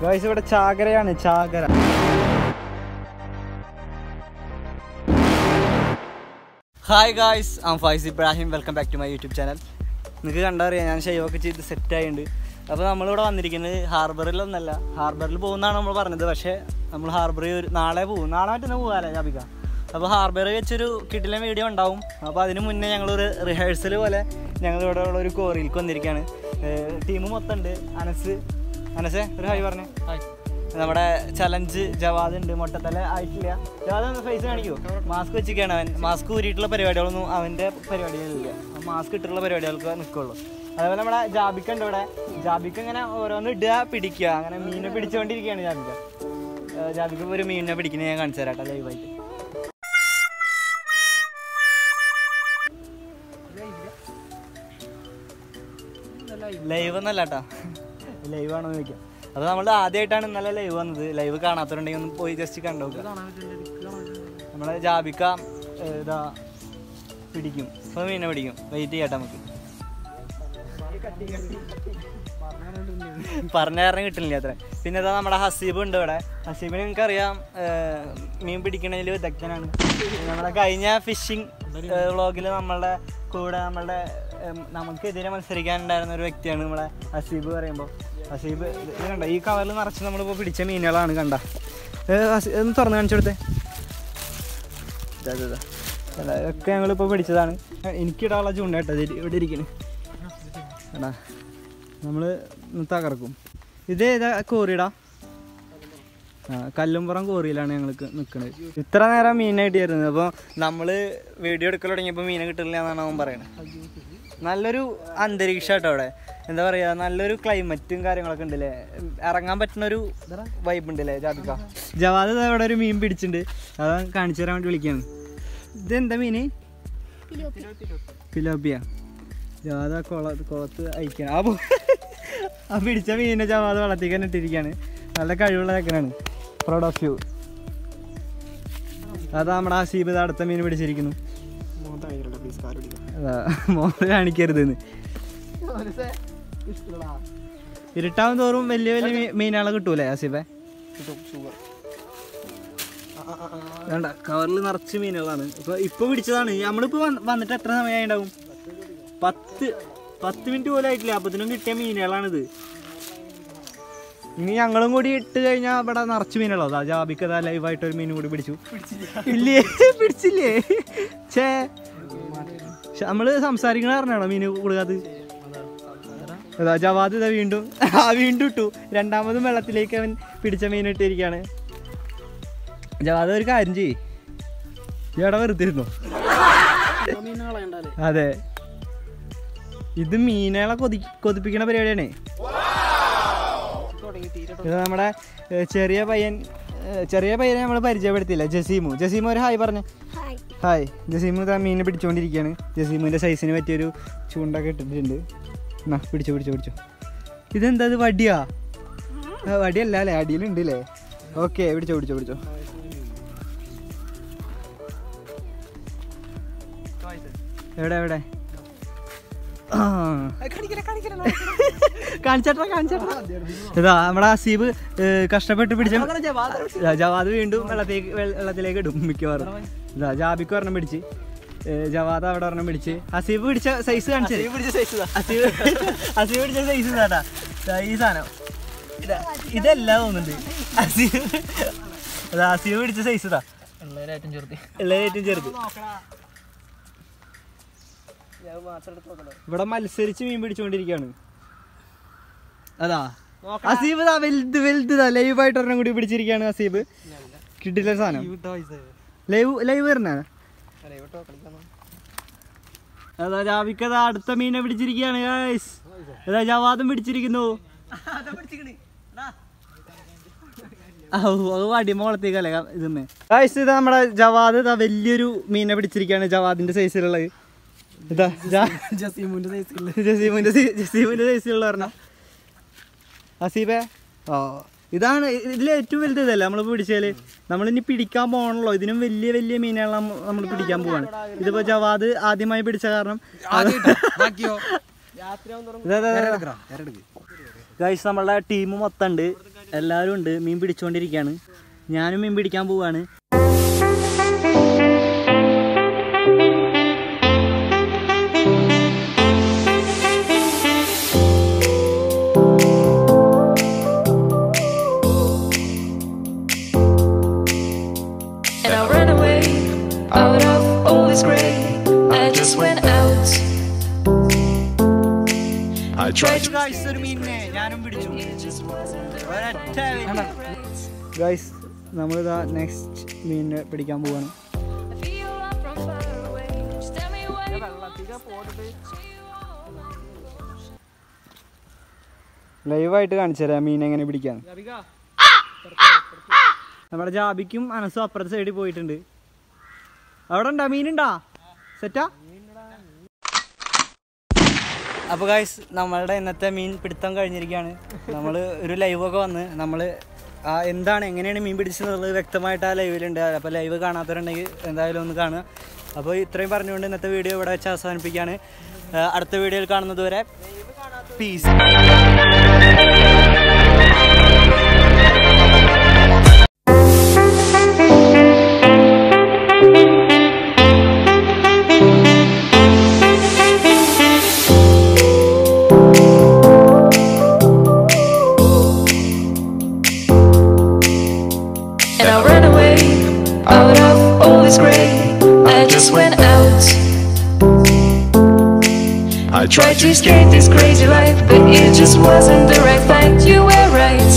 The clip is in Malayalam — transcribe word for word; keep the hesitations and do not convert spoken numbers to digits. गाइस ഇവിടെ ചാകരയാണ് ചാകര hi guys I am Faizy Ibrahim welcome back to my YouTube channel നിങ്ങൾക്ക് കണ്ടറിയാം ഞാൻ ഷൈവൊക്കെ ചെയ്ത് സെറ്റ് ആയിട്ടുണ്ട് അപ്പോൾ നമ്മൾ ഇവിടെ വന്നിരിക്കുന്നത് ഹാർബറിലൊന്നല്ല ഹാർബറിൽ പോകുന്നാണ് നമ്മൾ പറഞ്ഞത് പക്ഷേ നമ്മൾ ഹാർബറിൽ നാളെ പോകും നാളെ മറ്റന്നാൾ പോകാല്ലേ ജാബിക അപ്പോൾ ഹാർബറിൽ വെച്ചൊരു കിടിലൻ വീഡിയോ ഉണ്ടാവും അപ്പോൾ അതിനു മുന്നേ ഞങ്ങളൊരു റിഹേഴ്സൽ പോലെ ഞങ്ങളിവിടെ ഉള്ള ഒരു കോറിയിലേക്ക് വന്നിരിക്കുകയാണ് ടീം മൊത്തം ഉണ്ട് അനസ് അനസേ ഒരു ഹായ് പറഞ്ഞേ ഹായ് നമ്മുടെ ചലഞ്ച് ജവാദ് ഉണ്ട് മൊട്ടത്തല ആയിട്ടില്ല ജവാദ് ഒന്ന് ഫേസ് കാണിക്കുമോ മാസ്ക് വെച്ചിരിക്കുകയാണ് അവൻ മാസ്ക് ഊരിയിട്ടുള്ള പരിപാടികളൊന്നും അവൻ്റെ പരിപാടികളില്ല മാസ്ക് ഇട്ടിട്ടുള്ള പരിപാടികൾക്ക് നിൽക്കുള്ളൂ അതേപോലെ നമ്മുടെ ജാബിക്ക ഉണ്ട് ഇവിടെ ജാബിക്ക ഇങ്ങനെ ഓരോന്ന് ഇടുക പിടിക്കുക അങ്ങനെ മീനിനെ പിടിച്ചുകൊണ്ടിരിക്കുകയാണ് ജാബിക്ക ജാബിക്ക ഒരു മീനിനെ പിടിക്കുന്നത് ഞാൻ കാണിച്ചു തരാം കേട്ടോ ലൈവായിട്ട് ലൈവ് എന്നല്ല കേട്ടോ ലൈവാണോ ചോദിക്കാം അത് നമ്മൾ ആദ്യമായിട്ടാണ് ഇന്നലെ ലൈവ് വന്നത് ലൈവ് കാണാത്തവരുണ്ടെങ്കിൽ ഒന്ന് പോയി ജസ്റ്റ് കണ്ടോ നമ്മളെ ജാബിക്ക ഇതാ പിടിക്കും ഇപ്പം മീനെ പിടിക്കും വെയിറ്റ് ചെയ്യട്ടെ നമുക്ക് പറഞ്ഞ കാരണം കിട്ടുന്നില്ല അത്ര പിന്നെ ഇതാ നമ്മുടെ ഹസീബ് ഉണ്ട് ഇവിടെ ഹസീബിന് നിങ്ങൾക്കറിയാം മീൻ പിടിക്കണതിൽ വിദഗ്ധനാണ് നമ്മുടെ കഴിഞ്ഞ ഫിഷിംഗ് വ്ളോഗിൽ നമ്മളുടെ കൂടെ നമ്മളുടെ നമുക്കെതിരെ മത്സരിക്കാനുണ്ടായിരുന്ന ഒരു വ്യക്തിയാണ് നമ്മളെ ഹസീബ് പറയുമ്പോൾ ഹസീബ് ഇത് കണ്ട ഈ കവറിൽ നിറച്ച് നമ്മളിപ്പോൾ പിടിച്ച മീനുകളാണ് കണ്ട ഒന്ന് തുറന്ന് കാണിച്ചു കൊടുത്തേ ഒക്കെ ഞങ്ങളിപ്പോൾ പിടിച്ചതാണ് എനിക്കിടാനുള്ള ചൂണ്ടായിട്ടോ ഇത് ഇവിടെ ഇരിക്കണേ കണ്ടാ നമ്മൾ തകർക്കും ഇത് ഏതാ കോറിയിടാം ആ കല്ലുംപുറം കോറിയിലാണ് ഞങ്ങൾക്ക് നിൽക്കുന്നത് ഇത്ര നേരം മീനെ കിട്ടിയായിരുന്നു അപ്പോൾ നമ്മൾ വീഡിയോ എടുക്കൽ തുടങ്ങിയപ്പോൾ മീനെ കിട്ടില്ല എന്നാണ് അവൻ പറയുന്നത് നല്ലൊരു അന്തരീക്ഷം കേട്ടോ അവിടെ എന്താ പറയുക നല്ലൊരു ക്ലൈമറ്റും കാര്യങ്ങളൊക്കെ ഉണ്ടല്ലേ ഇറങ്ങാൻ പറ്റുന്നൊരു വൈബ് ഉണ്ടല്ലേ ജാബിക്ക ജവാദ് അവിടെ ഒരു മീൻ പിടിച്ചിട്ടുണ്ട് അതാ കാണിച്ചു തരാൻ വേണ്ടി വിളിക്കുകയാണ് ഇതെന്താ മീൻ പിലോപ്പിയ ജവാദ് കുള കുളത്ത് അയക്കണം ആ ആ പിടിച്ച മീനിനെ ജവാദ് വളർത്തിക്കാൻ ഇട്ടിരിക്കുകയാണ് നല്ല കഴിവുള്ള ചക്കനാണ് പ്രൗഡ് ഓഫ് യു അതാ നമ്മുടെ ഹസീബ് ഇത് അടുത്ത മീൻ പിടിച്ചിരിക്കുന്നു മോഹൻ കാണിക്കരുതെന്ന് ഇരുട്ടാവും തോറും വലിയ വലിയ മീനാളെ കിട്ടൂലേ ഹസീബെ വേണ്ട കവറിൽ നിറച്ച് മീനുകളാണ് ഇപ്പൊ ഇപ്പൊ പിടിച്ചതാണ് നമ്മളിപ്പോ വന്നിട്ട് എത്ര സമയം ഉണ്ടാവും പത്ത് പത്ത് മിനിറ്റ് പോലും ആയിട്ടില്ല അപ്പത്തിനും കിട്ടിയ മീനുകളാണിത് ഇനി ഞങ്ങളും കൂടി ഇട്ട് കഴിഞ്ഞാൽ ഇവിടെ നിറച്ച് മീനുകളോ അതാ ജാബിക്കതാ ലൈവായിട്ട് ഒരു മീനും കൂടി പിടിച്ചു ഇല്ലേ പിടിച്ചില്ലേ ചേ നമ്മള് സംസാരിക്കണ പറഞ്ഞാണോ മീന് കൊടുക്കാത്ത അതാ ജവാദ് ഇതാ വീണ്ടും ആ വീണ്ടും ഇട്ടു രണ്ടാമതും വെള്ളത്തിലേക്ക് അവൻ പിടിച്ച മീൻ ഇട്ടിരിക്കുകയാണ് ജവാദ് ഒരു കാര്യം ചെയ്യ് ഇവിടെ വെറുത്തിരുന്നു അതെ ഇത് മീനുകളെ കൊതി കൊതിപ്പിക്കണ പരിപാടിയാണേ ഇത് നമ്മുടെ ചെറിയ പയ്യൻ ചെറിയ പയ്യനെ നമ്മൾ പരിചയപ്പെടുത്തിയില്ല ജസീമു ജസീമു ഒരു ഹായ് പറഞ്ഞു ഹായ് ജസീമു താ മീനിനെ പിടിച്ചുകൊണ്ടിരിക്കുകയാണ് ജസീമുവിൻ്റെ സൈസിന് പറ്റിയൊരു ചൂണ്ടൊക്കെ ഇട്ടിട്ടുണ്ട് എന്നാ പിടിച്ചു പിടിച്ചു പിടിച്ചു ഇതെന്താ ഇത് വടിയാ വടിയല്ല അല്ലേ അടിയിലുണ്ട് അല്ലേ ഓക്കെ പിടിച്ചോ പിടിച്ചോ പിടിച്ചോ എവിടെ എവിടെ കാണിച്ചേട്ടാ കാണിച്ചേട്ടാ ഇതാ നമ്മുടെ ഹസീബ് കഷ്ടപ്പെട്ട് പിടിച്ച ജവാദ് വീണ്ടും വെള്ളത്തേക്ക് വെള്ളത്തിലേക്ക് ഇടും മിക്കവാറും ഇതാ ജാബിക്ക് ഒരെണ്ണം പിടിച്ച് ജവാദ് അവിടെ ഒരെണ്ണം പിടിച്ച് ഹസീബ് പിടിച്ച സൈസ് കാണിച്ചത് ഹസീബ് ഹസീബ് പിടിച്ച സൈസ് ഇതാട്ടാ ഈ സാധനം ഇതാ ഇതെല്ലാം തോന്നുന്നുണ്ട് ഹസീബ് അതാ ഹസീബ് പിടിച്ച സൈസ് ഇതാ ഏറ്റവും ചെറുത് ഏറ്റവും ചെറുത് ഇവിടെ മത്സരിച്ച് മീൻ പിടിച്ചുകൊണ്ടിരിക്കുകയാണ് അതാ ഹസീബ് ഇതാ വലുത് വലുത് ഇതാ ലൈവായിട്ട് ഒരെണ്ണം കൂടി പിടിച്ചിരിക്കുകയാണ് ഹസീബ് കിട്ടില്ല സാധനം ലൈവ് ലൈവ് വരുന്ന അതാ ജാബിക്ക് അതാ അടുത്ത മീനെ പിടിച്ചിരിക്കുകയാണ് ഗൈസ് അതാ ജവാദും പിടിച്ചിരിക്കുന്നു അടിമോളത്തേക്കല്ലേ ഇതന്നെ ഗൈസ് ഇതാ നമ്മുടെ ജവാദ് ഇതാ വലിയൊരു മീനെ പിടിച്ചിരിക്കുകയാണ് ജവാദിന്റെ സൈസിലുള്ളത് ഇതാ ജസീമുന്റെ സൈസിലുള്ള ജസീമുന്റെ ജസീമുന്റെ സൈസിലുള്ള പറഞ്ഞ ഹസീബേ ഓ ഇതാണ് ഇതിൽ ഏറ്റവും വലുത് ഇതല്ലേ നമ്മൾ പിടിച്ചാല് നമ്മളിനി പിടിക്കാൻ പോകണല്ലോ ഇതിനും വലിയ വലിയ മീനുകളെ നമ്മൾ പിടിക്കാൻ പോവാണ് ഇതിപ്പോ ജവാദ് ആദ്യമായി പിടിച്ച കാരണം ഗൈസ് നമ്മളുടെ ടീം മൊത്തം ഉണ്ട് എല്ലാവരും ഉണ്ട് മീൻ പിടിച്ചുകൊണ്ടിരിക്കുകയാണ്. ഞാനും മീൻ പിടിക്കാൻ പോവാണ്. ഗൈസ് നമ്മളിതാ നെക്സ്റ്റ് മീനിനെ പിടിക്കാൻ പോവാണ്. ലൈവായിട്ട് കാണിച്ചു തരാം മീൻ എങ്ങനെ പിടിക്കാൻ. നമ്മുടെ ജാബിക്കും അനസും അപ്പുറത്തെ സൈഡിൽ പോയിട്ടുണ്ട്. അവിടെ ഉണ്ടാ മീനുണ്ടാ സെറ്റാ? അപ്പോൾ ഗൈസ് നമ്മളുടെ ഇന്നത്തെ മീൻ പിടുത്തം കഴിഞ്ഞിരിക്കുകയാണ്. നമ്മൾ ഒരു ലൈവൊക്കെ വന്ന് നമ്മൾ ആ എന്താണ് എങ്ങനെയാണ് മീൻ പിടിച്ചെന്നുള്ളത് വ്യക്തമായിട്ട് ആ ലൈവിലുണ്ട്. അപ്പോൾ ലൈവ് കാണാത്തവരുണ്ടെങ്കിൽ എന്തായാലും ഒന്ന് കാണുക. അപ്പോൾ ഇത്രയും പറഞ്ഞുകൊണ്ട് ഇന്നത്തെ വീഡിയോ ഇവിടെ വെച്ച് അവസാനിപ്പിക്കുകയാണ്. അടുത്ത വീഡിയോയിൽ കാണുന്നത് വരെ peace. I tried to escape this crazy life, but it just wasn't the right fight. You were right.